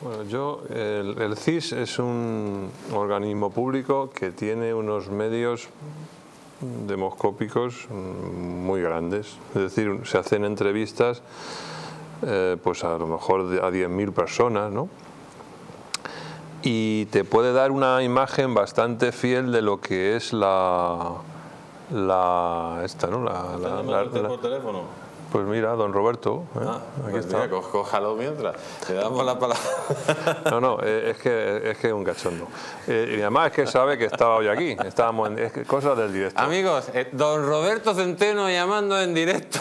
Bueno, yo, el CIS es un organismo público que tiene unos medios demoscópicos muy grandes. Es decir, se hacen entrevistas pues a lo mejor a 10.000 personas, ¿no? Y te puede dar una imagen bastante fiel de lo que es la por teléfono. Pues mira, don Roberto, aquí pues está. Mira, cójalo mientras, le damos la palabra. Es que es un cachondo. Y además es que sabe que estaba hoy aquí, estábamos en cosas del directo. Amigos, don Roberto Centeno llamando en directo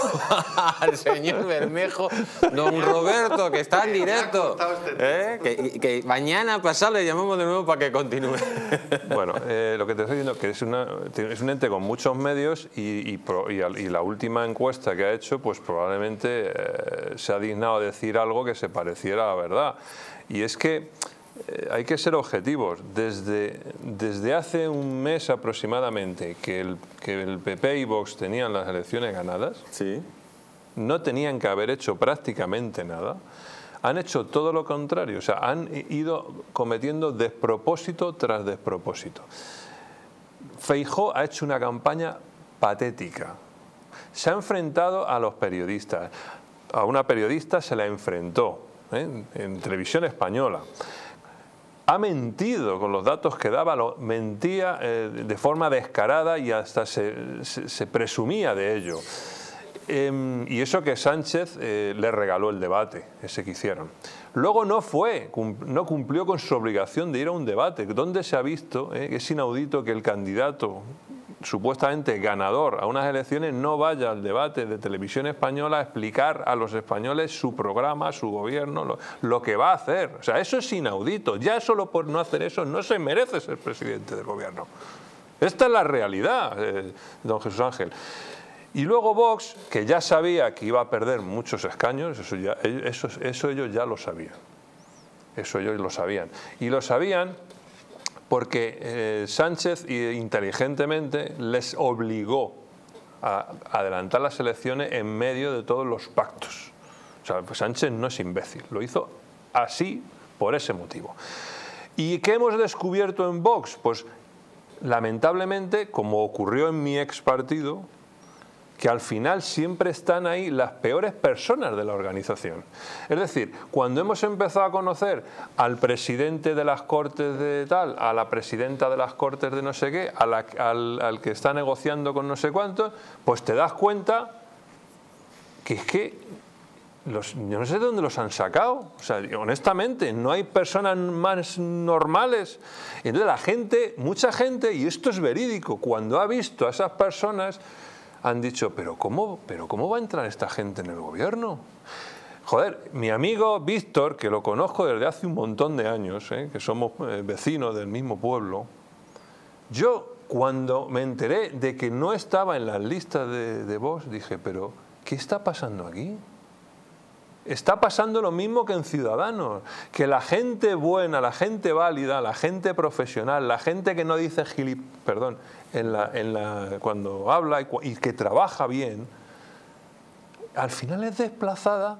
al señor Bermejo. Don Roberto, que está en directo. Que mañana pasado le llamamos de nuevo para que continúe. Bueno, lo que te estoy diciendo es que es un ente con muchos medios y la última encuesta que ha hecho, pues probablemente se ha dignado a decir algo que se pareciera a la verdad. Y es que hay que ser objetivos. Desde hace un mes aproximadamente que el PP y Vox tenían las elecciones ganadas, sí, no tenían que haber hecho prácticamente nada. Han hecho todo lo contrario. O sea, han ido cometiendo despropósito tras despropósito. Feijóo ha hecho una campaña patética. Se ha enfrentado a los periodistas. A una periodista se la enfrentó, ¿eh?, en Televisión Española. Ha mentido con los datos que daba, mentía de forma descarada y hasta se presumía de ello. Y eso que Sánchez le regaló el debate, ese que hicieron. Luego no cumplió con su obligación de ir a un debate. ¿Dónde se ha visto? Es inaudito que el candidato supuestamente ganador a unas elecciones no vaya al debate de Televisión Española a explicar a los españoles su programa, su gobierno, lo que va a hacer. O sea, eso es inaudito. Ya solo por no hacer eso no se merece ser presidente del gobierno. Esta es la realidad, don Jesús Ángel. Y luego Vox, que ya sabía que iba a perder muchos escaños, eso ellos ya lo sabían. Eso ellos lo sabían. Y lo sabían porque Sánchez inteligentemente les obligó a adelantar las elecciones en medio de todos los pactos. O sea, pues Sánchez no es imbécil, lo hizo así por ese motivo. ¿Y qué hemos descubierto en Vox? Pues lamentablemente, como ocurrió en mi ex partido, que al final siempre están ahí las peores personas de la organización. Es decir, cuando hemos empezado a conocer al presidente de las Cortes de tal, a la presidenta de las Cortes de no sé qué, al que está negociando con no sé cuántos, pues te das cuenta que es que yo no sé de dónde los han sacado. O sea, honestamente, no hay personas más normales. Entonces la gente, mucha gente, y esto es verídico, cuando ha visto a esas personas, han dicho, ¿pero cómo va a entrar esta gente en el gobierno? Joder, mi amigo Víctor, que lo conozco desde hace un montón de años, que somos vecinos del mismo pueblo, yo cuando me enteré de que no estaba en las listas de Vox, dije, pero ¿qué está pasando aquí? Está pasando lo mismo que en Ciudadanos, que la gente buena, la gente válida, la gente profesional, la gente que no dice cuando habla y que trabaja bien, al final es desplazada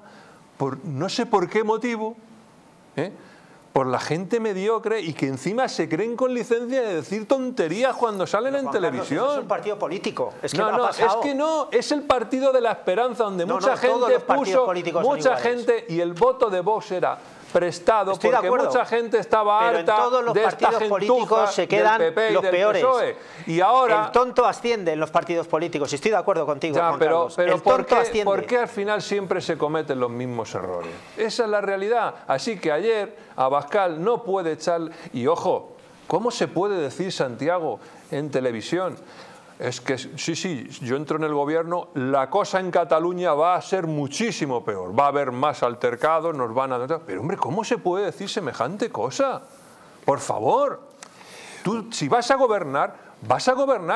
por no sé por qué motivo, por la gente mediocre y que encima se creen con licencia de decir tonterías cuando salen en televisión. Carlos, es un partido político. Es que es el partido de la esperanza donde mucha gente y el voto de Vox era prestado. Estoy porque mucha gente estaba harta. Pero en todos los partidos políticos se quedan los peores. PSOE. Y ahora el tonto asciende en los partidos políticos. Estoy de acuerdo contigo, ya, ¿por qué al final siempre se cometen los mismos errores? Esa es la realidad. Así que ayer Abascal no puede echar. Y ojo, ¿cómo se puede decir Santiago en televisión? Es que sí, yo entro en el gobierno, la cosa en Cataluña va a ser muchísimo peor. Va a haber más altercados, nos van a... Pero hombre, ¿cómo se puede decir semejante cosa? Por favor. Tú, si vas a gobernar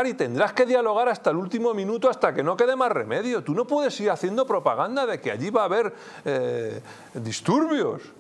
y tendrás que dialogar hasta el último minuto, hasta que no quede más remedio. Tú no puedes ir haciendo propaganda de que allí va a haber disturbios.